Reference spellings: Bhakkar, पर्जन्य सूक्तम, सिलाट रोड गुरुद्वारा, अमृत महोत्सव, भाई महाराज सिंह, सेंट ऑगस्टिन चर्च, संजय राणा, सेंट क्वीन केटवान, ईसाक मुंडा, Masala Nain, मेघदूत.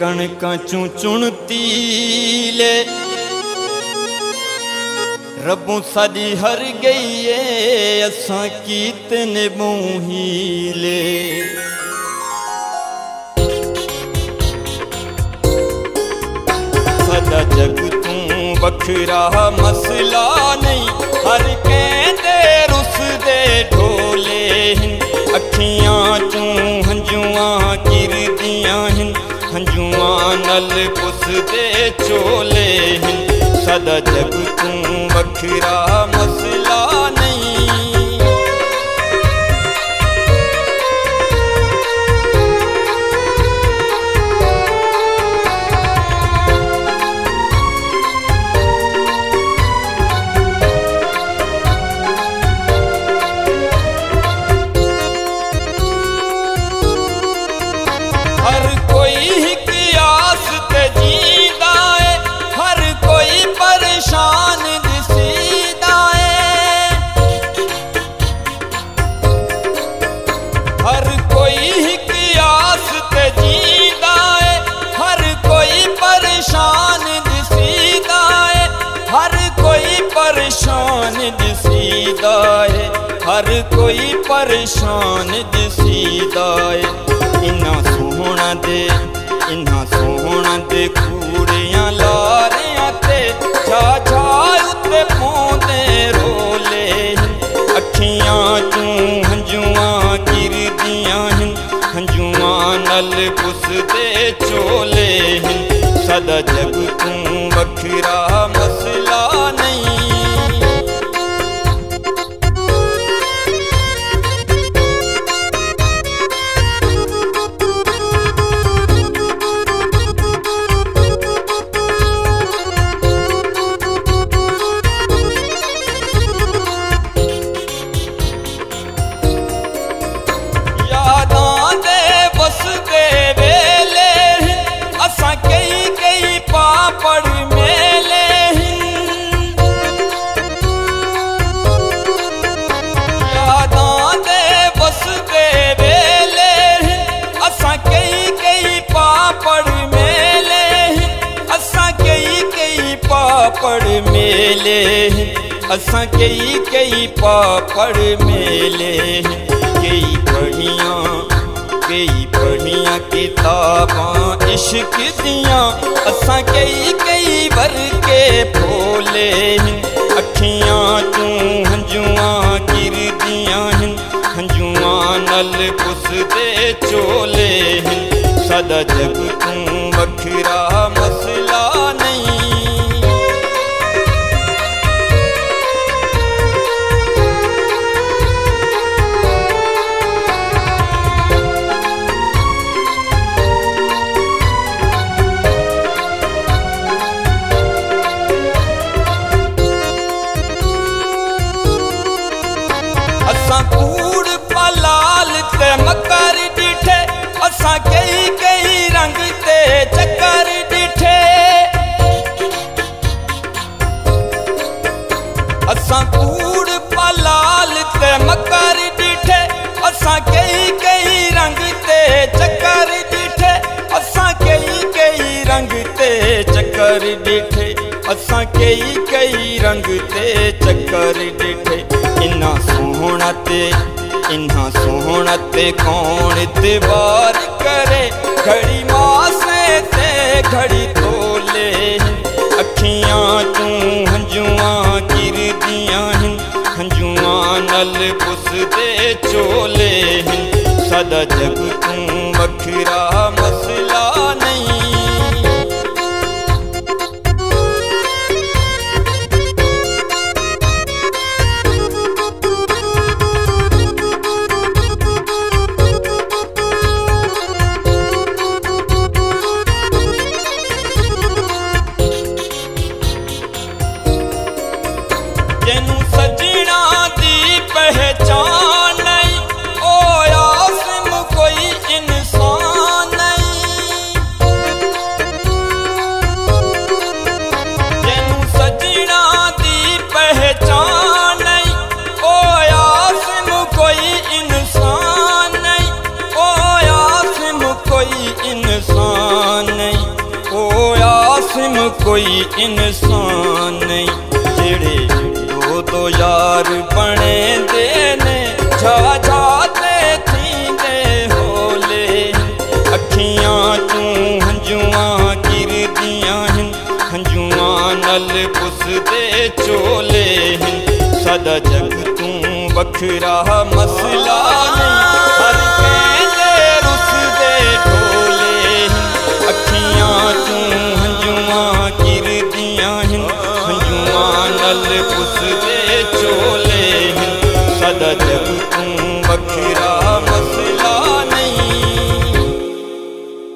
कणक चू चुनती ले रबों साड़ी हर गई है असा कीत ने मूहीले सदा जग तू बखरा मसला नहीं हर कहते रुस दे ढोले अखियां चू हंजुआ गिरदियां हंजुआ नल पुस दे चोले सदा जग तू बखरा मसला नहीं हर कोई ही कियास ते जीदा है हर कोई परेशान हर कोई परेशान दिसीदा है इन्ना सोहना दे कूड़ियां लारियां ते छा छा उत्ते पौंदे रोले अखियां चू हंजुआ गिरदियां हंजुआ नल पुसदे चोले सदा जग तू बखरा मसला नहीं मेले असा कई कई पापड़ मेले कई पढ़िया किताबां इश्क दियां असा कई कई भर के भोले अखियां चू हंजुआ गिरदियां हंजुआ नल पुसदे चोले सदा जग तू बखरा मसला नहीं कूड़ पलाल ते मकर डिठे असा कई कई रंग ते चक्कर डिठे असा कूड़ पलाल ते मकर डिठे असा कई कई रंग ते चक्कर डिठे असा कई कई रंग ते चक्कर डिठे असा कई कई रंग ते चक्कर डिठे इन्ना सोहना ते कौन दीवार करे घड़ी मासे ते घड़ी तोले अखियां चू हंजुआ गिरदियां हंजुआ नल पुसदे चोले सदा जग तू बखरा मसला नहीं पहचान नहीं ओ आसिम कोई इंसान नहीं कोई इंसान नहीं जेड़े दो यार बने देने जा जाते थींदे होले अखियां तू हंजुआ गिरदियां हैं हंजुआ नल पुसदे चोले हैं सदा जग तू बखरा मस